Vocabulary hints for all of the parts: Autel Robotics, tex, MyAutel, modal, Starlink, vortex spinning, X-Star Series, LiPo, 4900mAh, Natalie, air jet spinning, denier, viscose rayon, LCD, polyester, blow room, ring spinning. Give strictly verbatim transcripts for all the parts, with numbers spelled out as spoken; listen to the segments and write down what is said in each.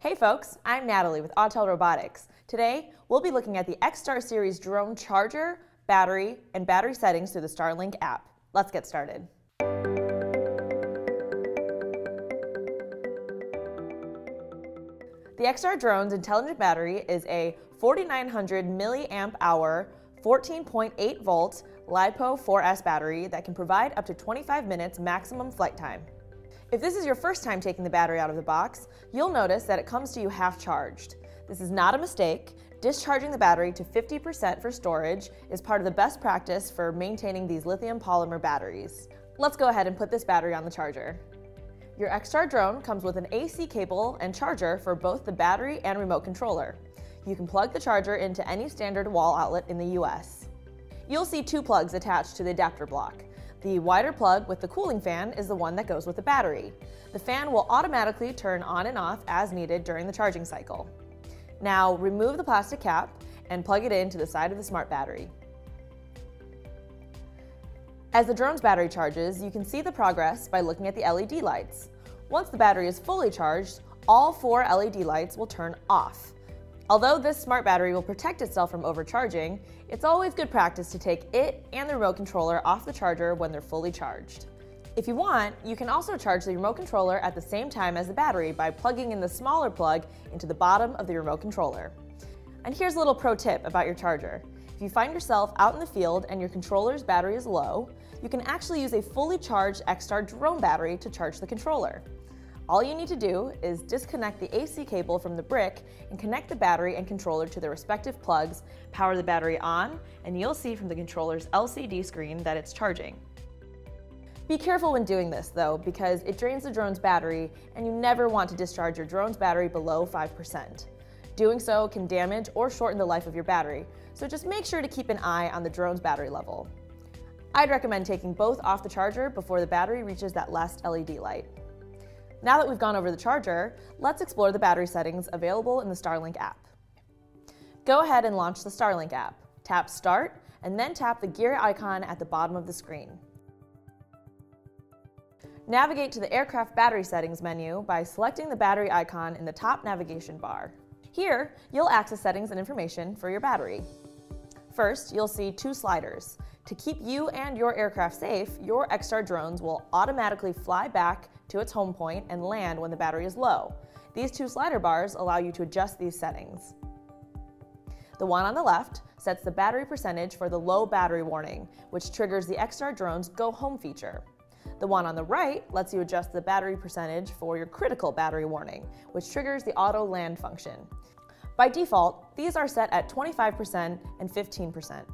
Hey folks, I'm Natalie with Autel Robotics. Today, we'll be looking at the X-Star Series drone charger, battery, and battery settings through the Starlink app. Let's get started. The X-Star drone's intelligent battery is a forty-nine hundred milliamp hour, fourteen point eight volt LiPo four S battery that can provide up to twenty-five minutes maximum flight time. If this is your first time taking the battery out of the box, you'll notice that it comes to you half charged. This is not a mistake. Discharging the battery to fifty percent for storage is part of the best practice for maintaining these lithium polymer batteries. Let's go ahead and put this battery on the charger. Your X-Star drone comes with an A C cable and charger for both the battery and remote controller. You can plug the charger into any standard wall outlet in the U S. You'll see two plugs attached to the adapter block. The wider plug with the cooling fan is the one that goes with the battery. The fan will automatically turn on and off as needed during the charging cycle. Now remove the plastic cap and plug it into the side of the smart battery. As the drone's battery charges, you can see the progress by looking at the L E D lights. Once the battery is fully charged, all four L E D lights will turn off. Although this smart battery will protect itself from overcharging, it's always good practice to take it and the remote controller off the charger when they're fully charged. If you want, you can also charge the remote controller at the same time as the battery by plugging in the smaller plug into the bottom of the remote controller. And here's a little pro tip about your charger. If you find yourself out in the field and your controller's battery is low, you can actually use a fully charged X-Star drone battery to charge the controller. All you need to do is disconnect the A C cable from the brick and connect the battery and controller to their respective plugs, power the battery on, and you'll see from the controller's L C D screen that it's charging. Be careful when doing this though, because it drains the drone's battery and you never want to discharge your drone's battery below five percent. Doing so can damage or shorten the life of your battery, so just make sure to keep an eye on the drone's battery level. I'd recommend taking both off the charger before the battery reaches that last L E D light. Now that we've gone over the charger, let's explore the battery settings available in the Starlink app. Go ahead and launch the Starlink app. Tap Start, and then tap the gear icon at the bottom of the screen. Navigate to the Aircraft Battery Settings menu by selecting the battery icon in the top navigation bar. Here, you'll access settings and information for your battery. First, you'll see two sliders. To keep you and your aircraft safe, your X-Star drones will automatically fly back to its home point and land when the battery is low. These two slider bars allow you to adjust these settings. The one on the left sets the battery percentage for the low battery warning, which triggers the X-Star drone's Go Home feature. The one on the right lets you adjust the battery percentage for your critical battery warning, which triggers the auto land function. By default, these are set at twenty-five percent and fifteen percent.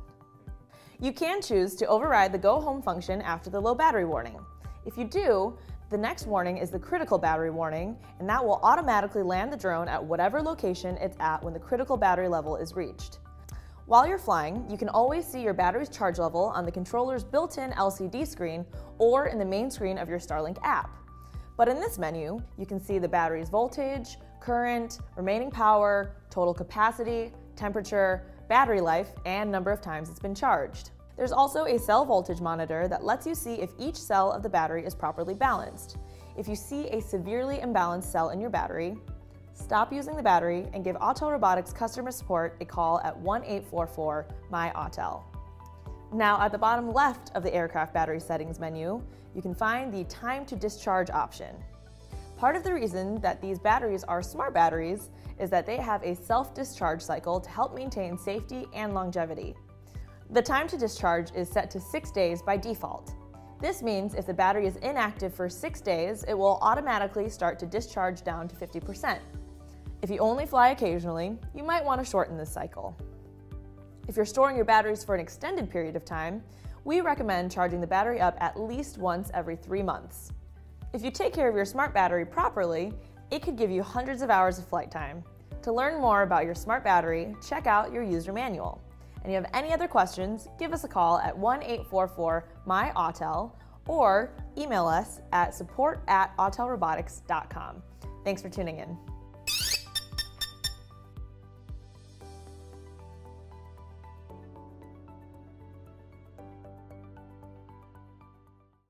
You can choose to override the Go Home function after the low battery warning. If you do, the next warning is the critical battery warning, and that will automatically land the drone at whatever location it's at when the critical battery level is reached. While you're flying, you can always see your battery's charge level on the controller's built-in L C D screen or in the main screen of your Starlink app. But in this menu, you can see the battery's voltage, current, remaining power, total capacity, temperature, battery life, and number of times it's been charged. There's also a cell voltage monitor that lets you see if each cell of the battery is properly balanced. If you see a severely imbalanced cell in your battery, stop using the battery and give Autel Robotics customer support a call at one eight four four M Y Autel. Now at the bottom left of the Aircraft Battery Settings menu, you can find the Time to Discharge option. Part of the reason that these batteries are smart batteries is that they have a self-discharge cycle to help maintain safety and longevity. The time to discharge is set to six days by default. This means if the battery is inactive for six days, it will automatically start to discharge down to fifty percent. If you only fly occasionally, you might want to shorten this cycle. If you're storing your batteries for an extended period of time, we recommend charging the battery up at least once every three months. If you take care of your smart battery properly, it could give you hundreds of hours of flight time. To learn more about your smart battery, check out your user manual. And if you have any other questions, give us a call at one eight four four M Y Autel or email us at support at autelrobotics dot com. Thanks for tuning in.